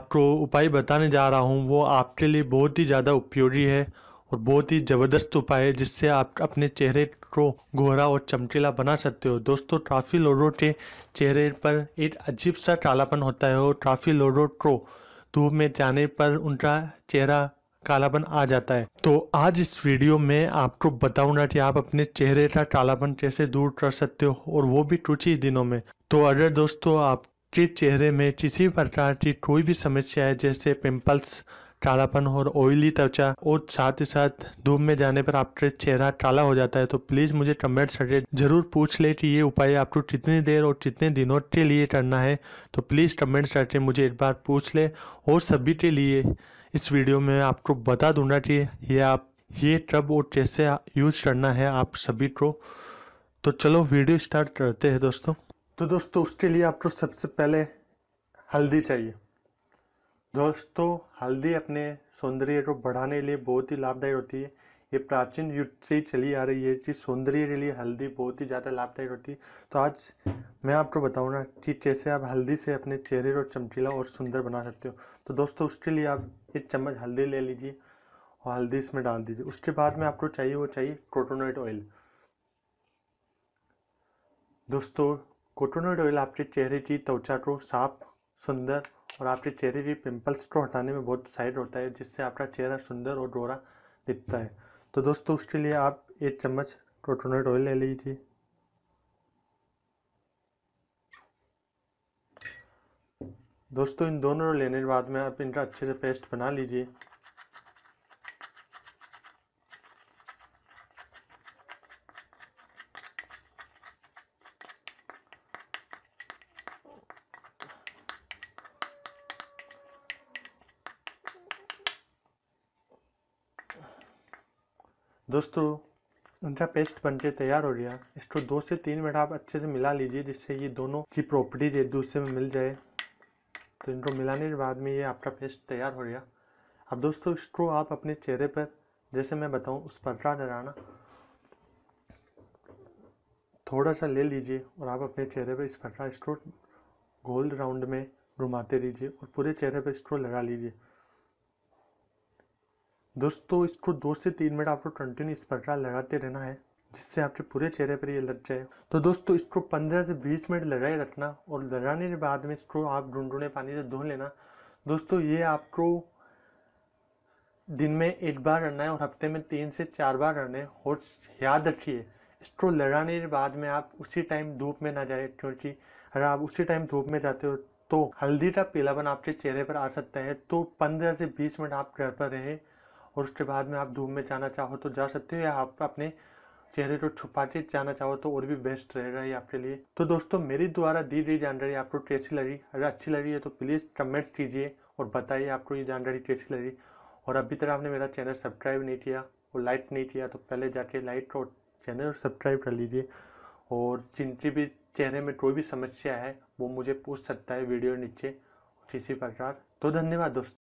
आपको उपाय बताने जा रहा हूँ वो आपके लिए बहुत ही ज़्यादा उपयोगी है और बहुत ही ज़बरदस्त उपाय है, जिससे आप अपने चेहरे को गोरा और चमकीला बना सकते हो। दोस्तों, काफ़ी लोगों के चेहरे पर एक अजीब सा कालापन होता है और काफ़ी लोगों को धूप में जाने पर उनका चेहरा कालापन आ जाता है। तो आज इस वीडियो में आपको बताऊंगा कि आप अपने चेहरे का कालापन कैसे दूर कर सकते हो, और वो भी कुछ ही दिनों में। तो अगर दोस्तों आपके चेहरे में किसी प्रकार की कोई भी समस्या है, जैसे पिंपल्स, कालापन और ऑयली त्वचा, और साथ ही साथ धूप में जाने पर आपका चेहरा काला हो जाता है, तो प्लीज़ मुझे कमेंट करके जरूर पूछ ले कि ये उपाय आपको कितनी देर और कितने दिनों के लिए करना है। तो प्लीज़ कमेंट करके मुझे एक बार पूछ ले, और सभी के लिए इस वीडियो में आपको बता दूंगा कि ये कब और कैसे यूज करना है आप सभी को। तो चलो वीडियो स्टार्ट करते हैं दोस्तों। तो दोस्तों, उसके लिए आपको सबसे पहले हल्दी चाहिए। दोस्तों, हल्दी अपने सौंदर्य को बढ़ाने के लिए बहुत ही लाभदायक होती है। ये प्राचीन युग से चली आ रही है कि सौंदर्य के लिए हल्दी बहुत ही ज़्यादा लाभदायक होती है। तो आज मैं आपको बताऊँगा कि कैसे आप हल्दी से अपने चेहरे को चमकीला और सुंदर बना सकते हो। तो दोस्तों, उसके लिए आप एक चम्मच हल्दी ले लीजिए और हल्दी इसमें डाल दीजिए। उसके बाद में आपको चाहिए कोकोनट ऑयल। दोस्तों, कोकोनट ऑयल आपके चेहरे की त्वचा को साफ, सुंदर और आपके चेहरे की पिंपल्स को हटाने में बहुत सहायक होता है, जिससे आपका चेहरा सुंदर और गोरा दिखता है। तो दोस्तों, उसके लिए आप एक चम्मच कोकोनट ऑयल ले लीजिए। दोस्तों, इन दोनों लेने के बाद में आप इनका अच्छे से पेस्ट बना लीजिए। दोस्तों, इनका पेस्ट बनके तैयार हो गया। इसको 2 से 3 मिनट आप अच्छे से मिला लीजिए, जिससे ये दोनों की प्रॉपर्टीज एक दूसरे में मिल जाए। तो इनको मिलाने के बाद में ये आपका पेस्ट तैयार हो गया। अब दोस्तों, इसको आप अपने चेहरे पर जैसे मैं बताऊं उस प्रकार लगाना, थोड़ा सा ले लीजिए और आप अपने चेहरे पर इस प्रकार इसको गोल राउंड में घुमाते रहिए और पूरे चेहरे पर इसको लगा लीजिए। दोस्तों, इसको 2 से 3 मिनट आपको कंटिन्यू इस प्रकार लगाते रहना है, जिससे आपके पूरे चेहरे पर ये लग जाए। तो दोस्तों, इसको 15 से 20 मिनट लगाए रखना, और लगाने के बाद में इसको आप गुनगुने पानी से धो लेना। दोस्तों, ये आपको दिन में एक बार करना है और हफ्ते में 3 से 4 बार करना है। और याद रखिए, इसको लगाने के बाद में आप उसी टाइम धूप में ना जाए, क्योंकि अगर आप उसी टाइम धूप में जाते हो तो हल्दी का पीलापन आपके चेहरे पर आ सकता है। तो 15 से 20 मिनट आप घर पर रहें, और उसके बाद में आप धूप में जाना चाहो तो जा सकते हो, या आप अपने चेहरे को छुपा के जाना चाहो तो और भी बेस्ट रहेगा ये आपके लिए। तो दोस्तों, मेरी द्वारा दी गई जानकारी आपको कैसी लगी? अगर अच्छी लगी है तो प्लीज़ कमेंट्स कीजिए और बताइए आपको ये जानकारी कैसी लगी। और अभी तक आपने मेरा चैनल सब्सक्राइब नहीं किया और लाइक नहीं किया तो पहले जाके लाइक और चैनल सब्सक्राइब कर लीजिए। और जिनकी भी चेहरे में कोई भी समस्या है वो मुझे पूछ सकता है वीडियो नीचे किसी प्रकार। तो धन्यवाद दोस्तों।